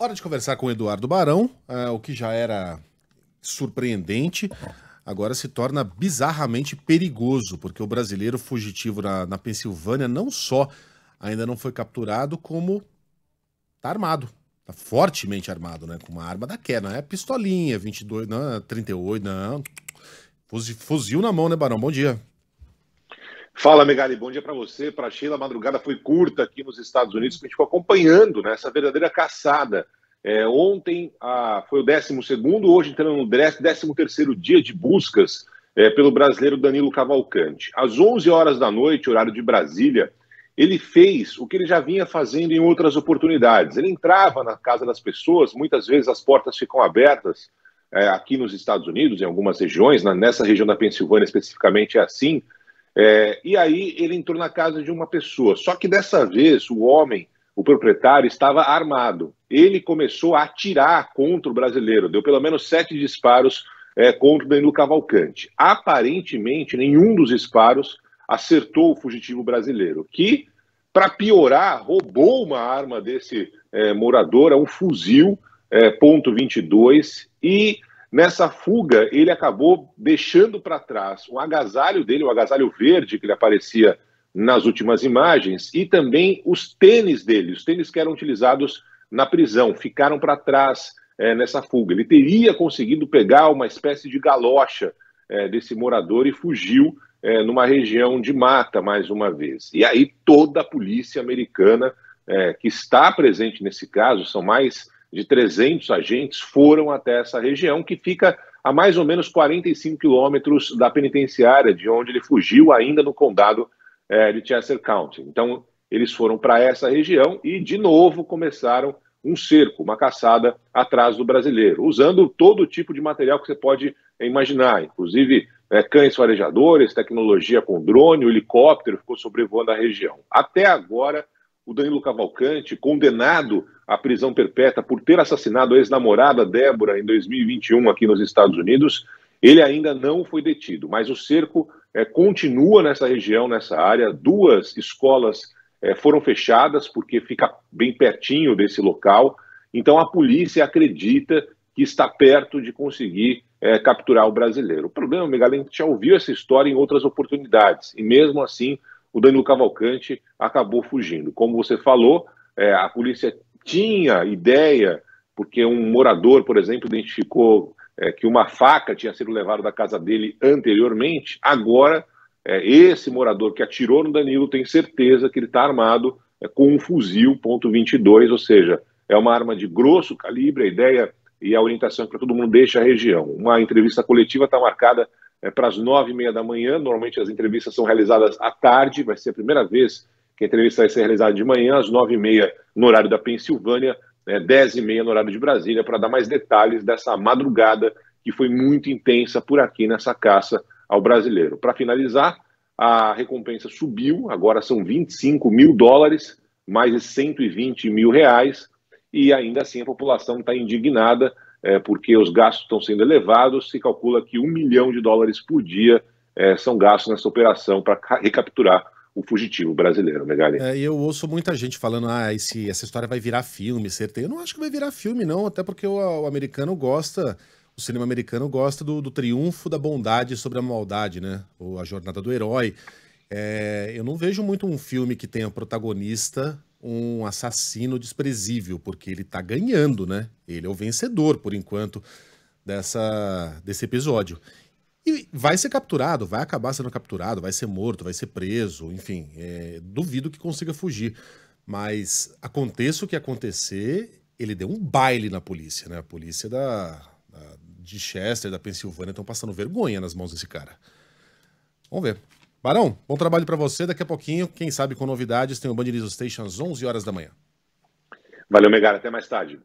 Hora de conversar com o Eduardo Barão, o que já era surpreendente, agora se torna bizarramente perigoso, porque o brasileiro fugitivo na Pensilvânia não só ainda não foi capturado, como está armado, está fortemente armado, né? Com uma arma daquela, não é pistolinha, 22, não, 38, não, fuzil na mão, né, Barão? Bom dia. Fala, Megali, bom dia para você, para a Sheila. A madrugada foi curta aqui nos Estados Unidos, porque a gente ficou acompanhando, né, essa verdadeira caçada. Ontem foi o 12º, hoje entrando no 13º dia de buscas pelo brasileiro Danilo Cavalcante. Às 11 horas da noite, horário de Brasília, ele fez o que ele já vinha fazendo em outras oportunidades. Ele entrava na casa das pessoas, muitas vezes as portas ficam abertas aqui nos Estados Unidos, em algumas regiões, nessa região da Pensilvânia especificamente é assim. E aí ele entrou na casa de uma pessoa, só que dessa vez o homem, o proprietário, estava armado. Ele começou a atirar contra o brasileiro, deu pelo menos 7 disparos contra o Danilo Cavalcante. Aparentemente nenhum dos disparos acertou o fugitivo brasileiro, que, para piorar, roubou uma arma desse morador, um fuzil .22, e nessa fuga, ele acabou deixando para trás o agasalho dele, o agasalho verde que ele aparecia nas últimas imagens, e também os tênis dele, os tênis que eram utilizados na prisão, ficaram para trás nessa fuga. Ele teria conseguido pegar uma espécie de galocha desse morador e fugiu numa região de mata, mais uma vez. E aí toda a polícia americana que está presente nesse caso, são mais de 300 agentes, foram até essa região, que fica a mais ou menos 45 quilômetros da penitenciária, de onde ele fugiu, ainda no condado de Chester County. Então, eles foram para essa região e, de novo, começaram um cerco, uma caçada atrás do brasileiro, usando todo tipo de material que você pode imaginar, inclusive cães farejadores, tecnologia com drone, o helicóptero ficou sobrevoando a região. Até agora, o Danilo Cavalcante, condenado à prisão perpétua por ter assassinado a ex-namorada Débora em 2021 aqui nos Estados Unidos, ele ainda não foi detido, mas o cerco continua nessa região, nessa área. 2 escolas foram fechadas, porque fica bem pertinho desse local, então a polícia acredita que está perto de conseguir capturar o brasileiro. O problema, Miguel, a gente já ouviu essa história em outras oportunidades, e mesmo assim o Danilo Cavalcante acabou fugindo. Como você falou, a polícia tinha ideia, porque um morador, por exemplo, identificou que uma faca tinha sido levada da casa dele anteriormente. Agora, esse morador que atirou no Danilo tem certeza que ele está armado com um fuzil .22, ou seja, é uma arma de grosso calibre. A ideia e a orientação é que todo mundo deixe a região. Uma entrevista coletiva está marcada para as 9h30 da manhã, normalmente as entrevistas são realizadas à tarde, vai ser a primeira vez que a entrevista vai ser realizada de manhã, às 9h30 no horário da Pensilvânia, 10h30 no horário de Brasília, para dar mais detalhes dessa madrugada que foi muito intensa por aqui nessa caça ao brasileiro. Para finalizar, a recompensa subiu, agora são US$ 25 mil, mais de R$ 120 mil, e ainda assim a população está indignada, porque os gastos estão sendo elevados. Se calcula que US$ 1 milhão por dia são gastos nessa operação para recapturar o fugitivo brasileiro, né, galera? E eu ouço muita gente falando, essa história vai virar filme, certeza. Eu não acho que vai virar filme, não, até porque o americano gosta, o cinema americano gosta do triunfo da bondade sobre a maldade, né? Ou a jornada do herói. Eu não vejo muito um filme que tenha protagonista um assassino desprezível, porque ele tá ganhando, né? Ele é o vencedor, por enquanto, desse episódio. E vai ser capturado, vai acabar sendo capturado, vai ser morto, vai ser preso, enfim, duvido que consiga fugir. Mas aconteça o que acontecer, ele deu um baile na polícia, né? A polícia de Chester, da Pensilvânia, estão passando vergonha nas mãos desse cara. Vamos ver. Barão, bom trabalho para você. Daqui a pouquinho, quem sabe com novidades, tem o Band News Station às 11h da manhã. Valeu, Megar. Até mais tarde.